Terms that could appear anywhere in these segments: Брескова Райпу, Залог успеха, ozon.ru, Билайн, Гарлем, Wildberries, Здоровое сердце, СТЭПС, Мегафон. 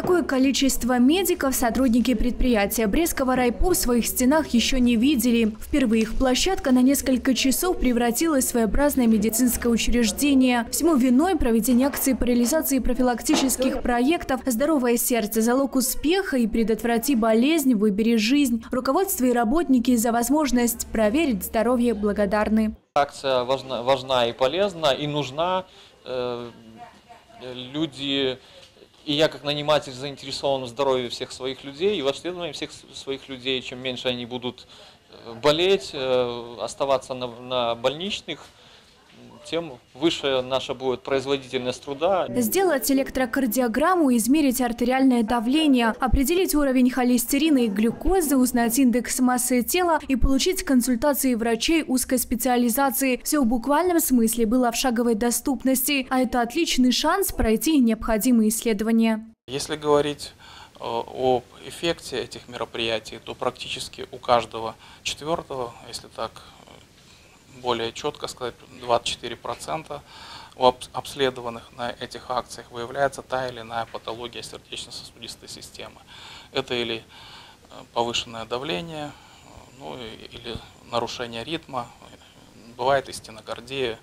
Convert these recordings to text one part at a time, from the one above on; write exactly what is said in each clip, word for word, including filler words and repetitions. Такое количество медиков сотрудники предприятия Брескова Райпу в своих стенах еще не видели. Впервые их площадка на несколько часов превратилась в своеобразное медицинское учреждение. Всему виной проведение акций по реализации профилактических проектов «Здоровое сердце», «Залог успеха» и «Предотврати болезнь, выбери жизнь». Руководство и работники за возможность проверить здоровье благодарны. Акция важна, важна и полезна, и нужна. Э, люди... И я как наниматель заинтересован в здоровье всех своих людей и в обследовании всех своих людей. Чем меньше они будут болеть, оставаться на, на больничных, тем выше наша будет производительность труда. Сделать электрокардиограмму, измерить артериальное давление, определить уровень холестерина и глюкозы, узнать индекс массы тела и получить консультации врачей узкой специализации. Все в буквальном смысле было в шаговой доступности, а это отличный шанс пройти необходимые исследования. Если говорить об эффекте этих мероприятий, то практически у каждого четвертого, если так более четко сказать, двадцать четыре процента обследованных на этих акциях выявляется та или иная патология сердечно-сосудистой системы. Это или повышенное давление, ну, или нарушение ритма, бывает и стенокардия.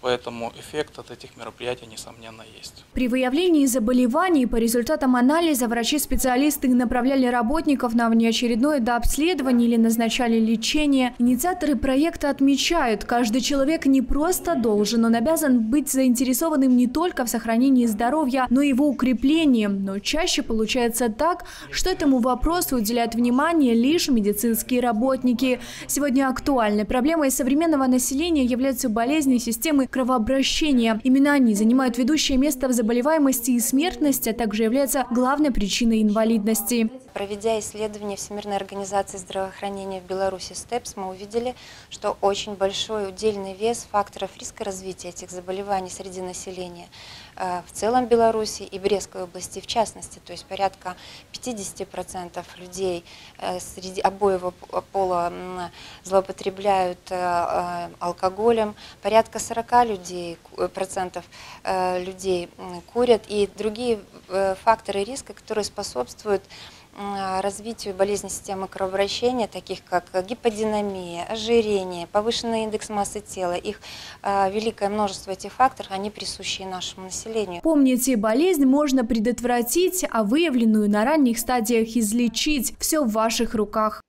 Поэтому эффект от этих мероприятий, несомненно, есть. При выявлении заболеваний по результатам анализа врачи-специалисты направляли работников на внеочередное дообследование или назначали лечение. Инициаторы проекта отмечают, каждый человек не просто должен, он обязан быть заинтересованным не только в сохранении здоровья, но и его укреплении. Но чаще получается так, что этому вопросу уделяют внимание лишь медицинские работники. Сегодня актуальной проблемой современного населения являются болезни системы кровообращения. Именно они занимают ведущее место в заболеваемости и смертности, а также являются главной причиной инвалидности. Проведя исследование Всемирной организации здравоохранения в Беларуси СТЭПС, мы увидели, что очень большой удельный вес факторов риска развития этих заболеваний среди населения в целом Беларуси и Брестской области в частности. То есть порядка пятидесяти процентов людей среди обоего пола злоупотребляют алкоголем, порядка сорока людей, процентов людей курят, и другие факторы риска, которые способствуют развитию болезней системы кровообращения, таких как гиподинамия, ожирение, повышенный индекс массы тела. Их великое множество, этих факторов, они присущи нашему населению. Помните, болезнь можно предотвратить, а выявленную на ранних стадиях излечить. Все в ваших руках.